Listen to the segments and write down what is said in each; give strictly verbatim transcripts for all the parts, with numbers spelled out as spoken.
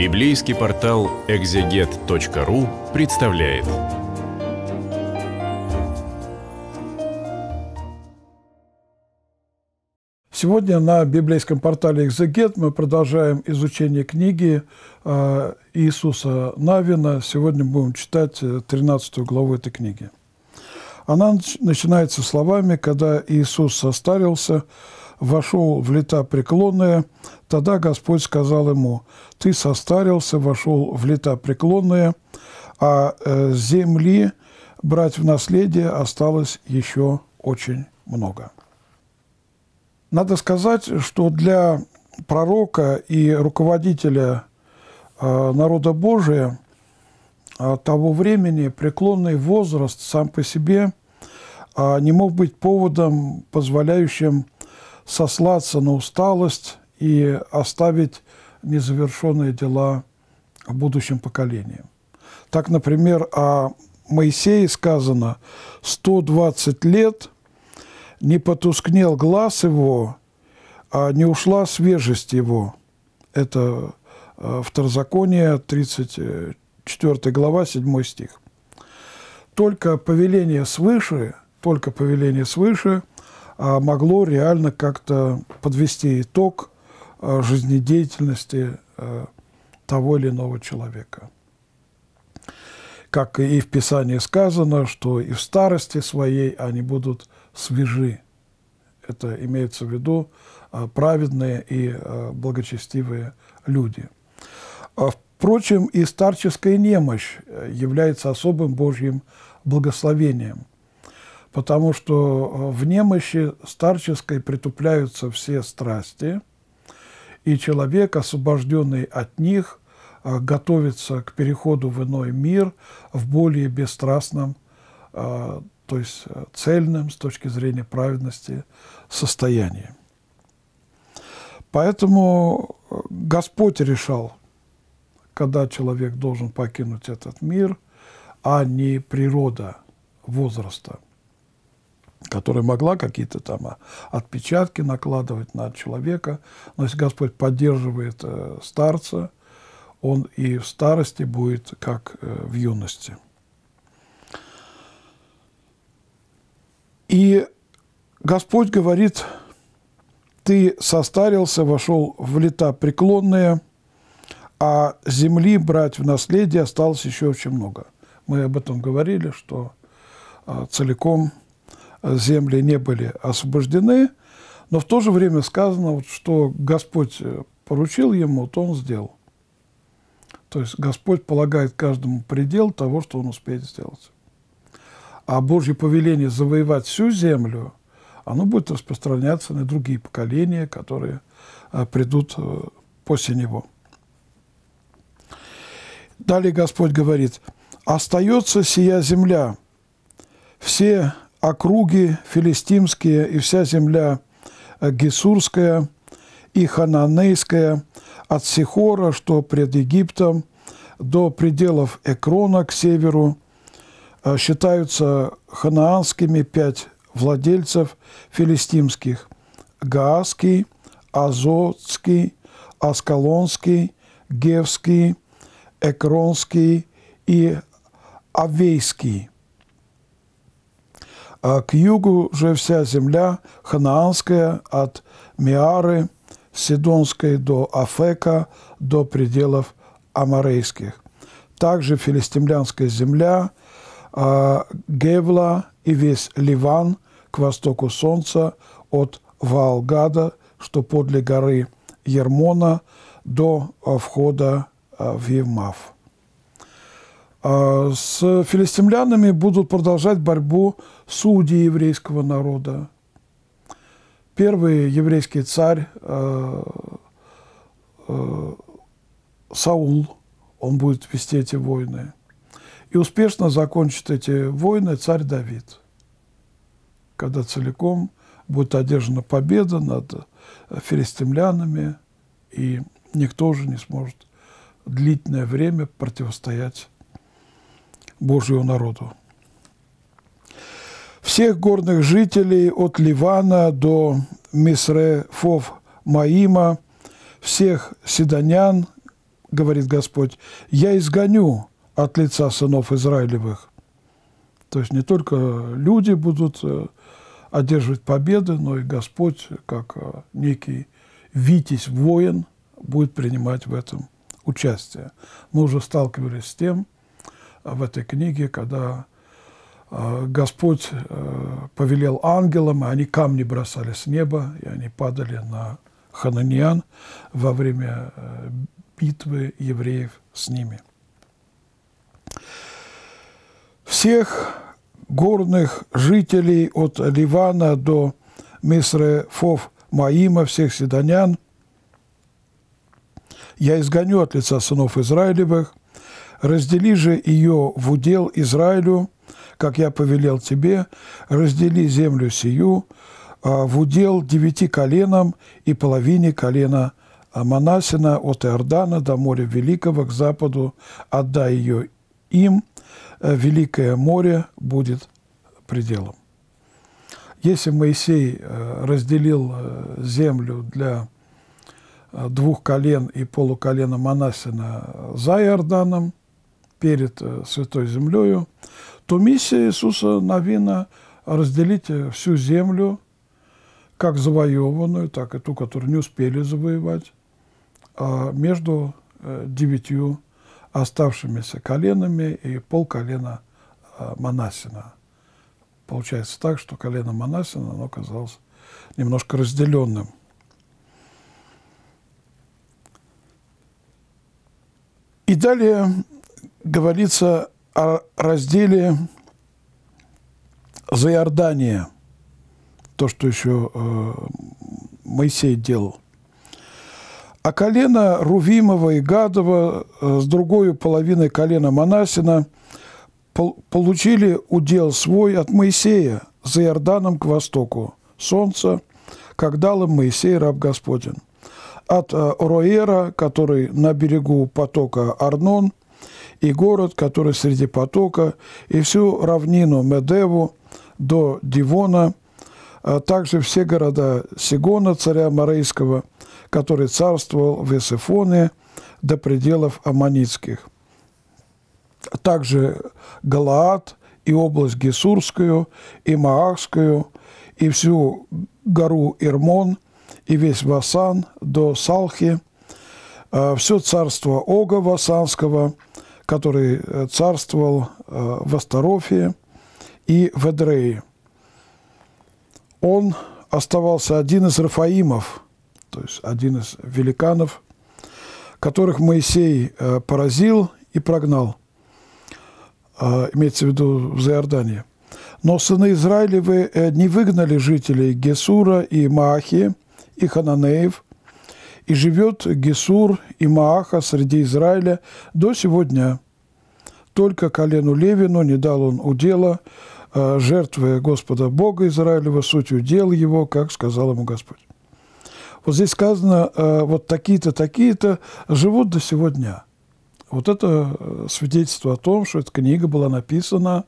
Библейский портал экзегет точка ру представляет. Сегодня на библейском портале «Экзегет» мы продолжаем изучение книги Иисуса Навина. Сегодня будем читать тринадцатую главу этой книги. Она начинается словами: «Когда Иисус состарился, вошел в лета преклонные, тогда Господь сказал ему: ты состарился, вошел в лета преклонные, а земли брать в наследие осталось еще очень много». Надо сказать, что для пророка и руководителя народа Божия того времени преклонный возраст сам по себе не мог быть поводом, позволяющим сослаться на усталость и оставить незавершенные дела в будущем поколении. Так, например, о Моисее сказано: «сто двадцать лет не потускнел глаз его, а не ушла свежесть его». Это Второзаконие, тридцать четвёртая глава, седьмой стих. Только повеление свыше, только повеление свыше могло реально как-то подвести итог жизнедеятельности того или иного человека. Как и в Писании сказано, что и в старости своей они будут свежи. Это имеется в виду праведные и благочестивые люди. Впрочем, и старческая немощь является особым Божьим благословением, потому что в немощи старческой притупляются все страсти, и человек, освобожденный от них, готовится к переходу в иной мир, в более бесстрастном, то есть цельном с точки зрения праведности, состоянии. Поэтому Господь решал, когда человек должен покинуть этот мир, а не природа возраста, которая могла какие-то там отпечатки накладывать на человека. Но если Господь поддерживает старца, он и в старости будет, как в юности. И Господь говорит: «Ты состарился, вошел в лета преклонные, а земли брать в наследие осталось еще очень много». Мы об этом говорили, что целиком земли не были освобождены, но в то же время сказано, что Господь поручил ему, то он сделал. То есть Господь полагает каждому предел того, что он успеет сделать. А Божье повеление завоевать всю землю, оно будет распространяться на другие поколения, которые придут после него. Далее Господь говорит: «Остается сия земля, все округи филистимские и вся земля гесурская и хананейская, от Сихора, что пред Египтом, до пределов Экрона к северу, считаются ханаанскими пять владельцев филистимских: Газский, Азотский, Аскалонский, Гевский, Экронский и Авейский. К югу же вся земля ханаанская, от Миары Сидонской до Афека, до пределов Амарейских. Также филистимлянская земля, Гевла и весь Ливан к востоку солнца, от Ваалгада, что подле горы Ермона, до входа в Емаф». С филистимлянами будут продолжать борьбу судьи еврейского народа. Первый еврейский царь э, э, Саул, он будет вести эти войны. И успешно закончит эти войны царь Давид, когда целиком будет одержана победа над филистимлянами, и никто уже не сможет длительное время противостоять Божьему народу. «Всех горных жителей от Ливана до Мисрефов Маима, всех сидонян, говорит Господь, я изгоню от лица сынов Израилевых. То есть не только люди будут одерживать победы, но и Господь, как некий витязь воин, будет принимать в этом участие. Мы уже сталкивались с тем в этой книге, когда Господь повелел ангелам, и они камни бросали с неба, и они падали на хананеян во время битвы евреев с ними. Всех горных жителей от Ливана до Мисрефов Маима, всех сидонян, я изгоню от лица сынов Израилевых, раздели же ее в удел Израилю, как я повелел тебе, раздели землю сию в удел девяти коленам и половине колена Манасина от Иордана до моря Великого к западу, отдай ее им, Великое море будет пределом. Если Моисей разделил землю для двух колен и полуколена Манасина за Иорданом, перед Святой Землею, то миссия Иисуса Навина разделить всю землю, как завоеванную, так и ту, которую не успели завоевать, между девятью оставшимися коленами и полколена Манасина. Получается так, что колено Манасина, оно оказалось немножко разделенным. И далее говорится о разделе за Иордания, то, что еще э, Моисей делал. А колено Рувимова и Гадова с другой половиной колена Манасина получили удел свой от Моисея за Иорданом к востоку солнца, как дал им Моисей, раб Господень. От Роера, который на берегу потока Арнон, и город, который среди потока, и всю равнину Медеву до Дивона, а также все города Сигона, царя Амарейского, который царствовал в Есефоне до пределов Аммонитских. Также Галаад и область Гесурскую, и Маахскую, и всю гору Ермон, и весь Васан до Салхи, все царство Ога Васанского, который царствовал в Астарофе и в Эдрее. Он оставался один из Рафаимов, то есть один из великанов, которых Моисей поразил и прогнал, имеется в виду в Иордании. Но сыны Израилевы не выгнали жителей Гесура и Маахи, и Хананеев, и живет Гесур и Мааха среди Израиля до сего дня. Только колену Левину не дал он удела, жертвы Господа Бога Израилева, суть удел его, как сказал ему Господь. Вот здесь сказано, вот такие-то, такие-то живут до сего дня. Вот это свидетельство о том, что эта книга была написана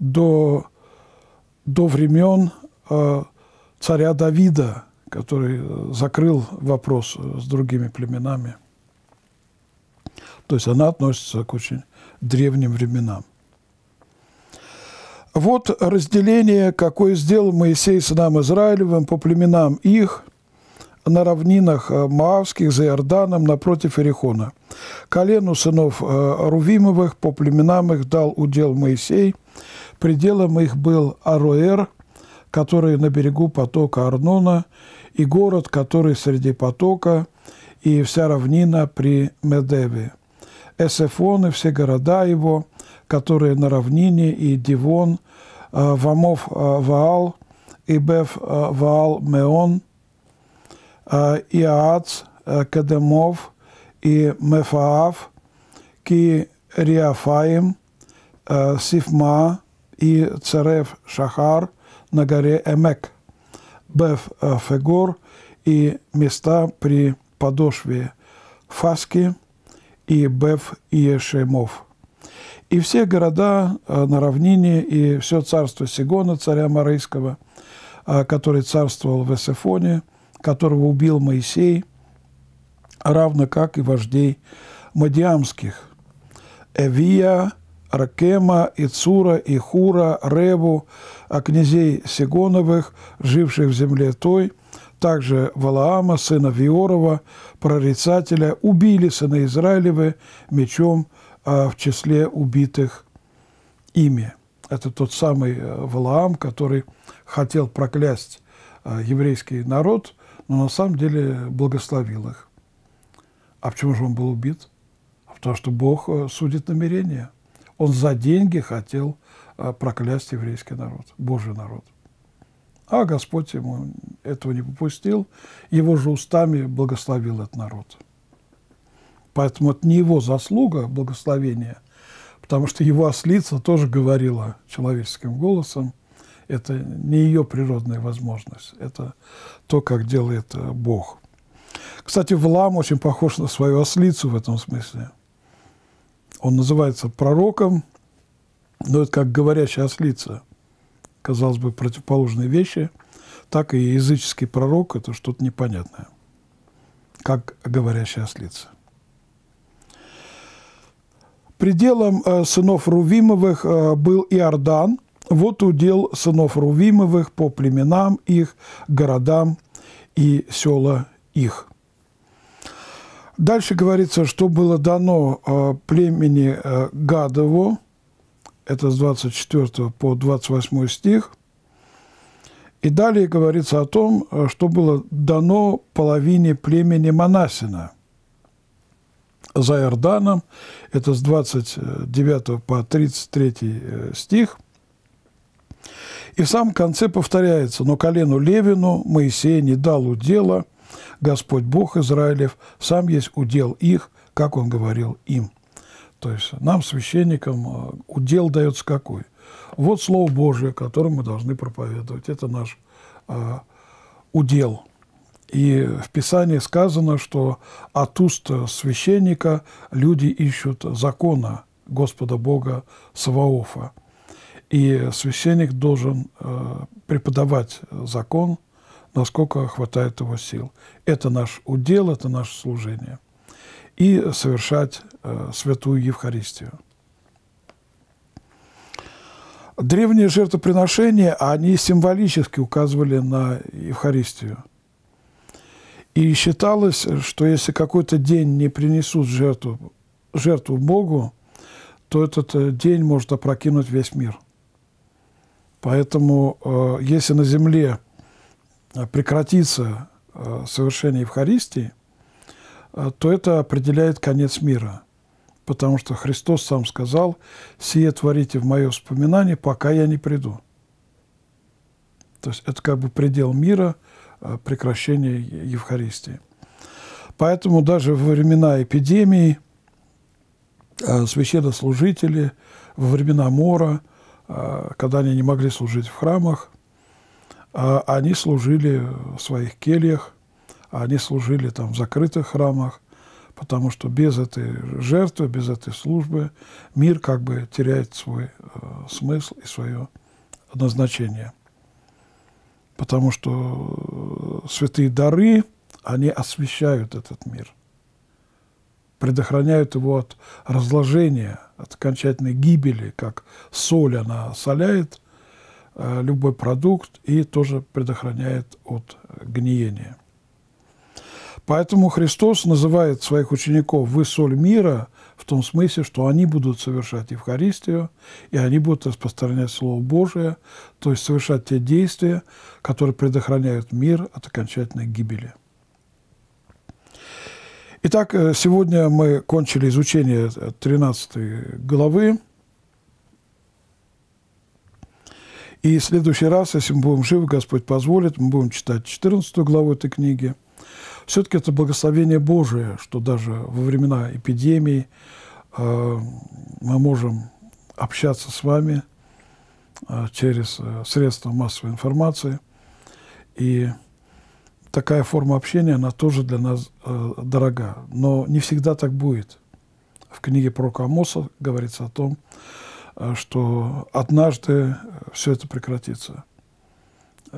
до, до времен царя Давида, который закрыл вопрос с другими племенами. То есть она относится к очень древним временам. Вот разделение, какое сделал Моисей сынам Израилевым по племенам их на равнинах Моавских за Иорданом напротив Иерихона. Колену сынов Рувимовых по племенам их дал удел Моисей. Пределом их был Ароэр, который на берегу потока Арнона, и город, который среди потока, и вся равнина при Медеве. Есефон и все города его, которые на равнине, и Дивон, Вамов Ваал, и Беф Ваал Меон, и Аац, Кедемов, и Мефаав, Ки Риафаим, Сифма, и Цереф Шахар на горе Эмек, Беф Фегор, и места при подошве Фаски, и Беф Иешемов. И все города на равнине, и все царство Сигона, царя Амарейского, который царствовал в Есефоне, которого убил Моисей, равно как и вождей мадиамских – Эвия, Ракема, Ицура, Ихура, Реву, а князей Сигоновых, живших в земле той, также Валаама, сына Виорова, прорицателя, убили сына Израилевы мечом, а в числе убитых ими. Это тот самый Валаам, который хотел проклясть еврейский народ, но на самом деле благословил их. А почему же он был убит? Потому что Бог судит намерения. Он за деньги хотел проклясть еврейский народ, Божий народ. А Господь ему этого не попустил, его же устами благословил этот народ. Поэтому это не его заслуга благословения, потому что его ослица тоже говорила человеческим голосом. Это не ее природная возможность, это то, как делает Бог. Кстати, Валаам очень похож на свою ослицу в этом смысле. Он называется пророком, но это как говорящая ослица. Казалось бы, противоположные вещи, так и языческий пророк – это что-то непонятное, как говорящая ослица. Пределом сынов Рувимовых был Иордан. Вот удел сынов Рувимовых по племенам их, городам и села их. Дальше говорится, что было дано племени Гадову. Это с двадцать четвёртого по двадцать восьмой стих. И далее говорится о том, что было дано половине племени Манасина. За Иорданом, это с двадцать девятого по тридцать третий стих. И в самом конце повторяется: «Но колену Левину Моисей не дал удела, Господь Бог Израилев, сам есть удел их, как Он говорил им». То есть нам, священникам, удел дается какой? Вот Слово Божие, которое мы должны проповедовать. Это наш э, удел. И в Писании сказано, что от уст священника люди ищут закона Господа Бога Саваофа. И священник должен преподавать закон, насколько хватает его сил. Это наш удел, это наше служение. И совершать святую Евхаристию. Древние жертвоприношения, они символически указывали на Евхаристию. И считалось, что если какой-то день не принесут жертву, жертву Богу, то этот день может опрокинуть весь мир. Поэтому, если на земле прекратится совершение Евхаристии, то это определяет конец мира. Потому что Христос сам сказал: «Сие творите в мое вспоминание, пока я не приду». То есть это как бы предел мира, прекращение Евхаристии. Поэтому даже во времена эпидемии священнослужители, во времена мора, когда они не могли служить в храмах, они служили в своих кельях, они служили там в закрытых храмах, потому что без этой жертвы, без этой службы мир как бы теряет свой смысл и свое назначение. Потому что святые дары, они освещают этот мир, предохраняют его от разложения, от окончательной гибели, как соль, она соляет любой продукт и тоже предохраняет от гниения. Поэтому Христос называет своих учеников «вы соль мира», в том смысле, что они будут совершать Евхаристию, и они будут распространять Слово Божие, то есть совершать те действия, которые предохраняют мир от окончательной гибели. Итак, сегодня мы кончили изучение тринадцатой главы. И в следующий раз, если мы будем живы, Господь позволит, мы будем читать четырнадцатую главу этой книги. Все-таки это благословение Божие, что даже во времена эпидемии э, мы можем общаться с вами э, через э, средства массовой информации. И такая форма общения, она тоже для нас э, дорога. Но не всегда так будет. В книге пророка Амоса говорится о том, э, что однажды все это прекратится.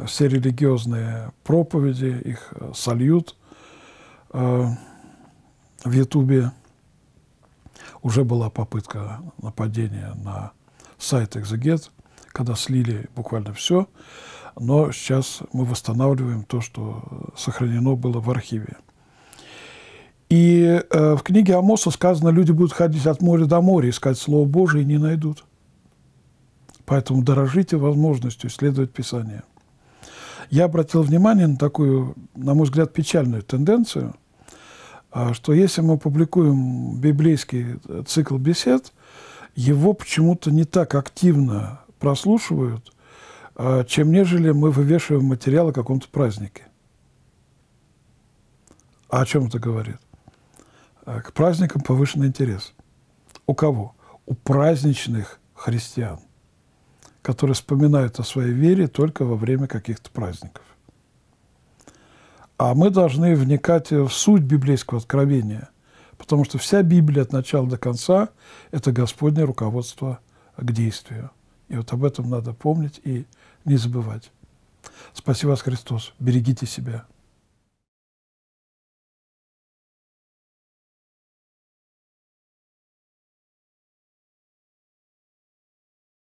Все религиозные проповеди, их сольют. в Ютубе уже была попытка нападения на сайт «Экзегет», когда слили буквально все, но сейчас мы восстанавливаем то, что сохранено было в архиве. И э, в книге Амоса сказано, люди будут ходить от моря до моря, искать Слово Божие и не найдут. Поэтому дорожите возможностью исследовать Писание. Я обратил внимание на такую, на мой взгляд, печальную тенденцию, что если мы публикуем библейский цикл бесед, его почему-то не так активно прослушивают, чем нежели мы вывешиваем материал о каком-то празднике. А о чем это говорит? К праздникам повышенный интерес. У кого? У праздничных христиан, которые вспоминают о своей вере только во время каких-то праздников. А мы должны вникать в суть библейского откровения, потому что вся Библия от начала до конца – это Господне руководство к действию. И вот об этом надо помнить и не забывать. Спаси вас, Христос. Берегите себя.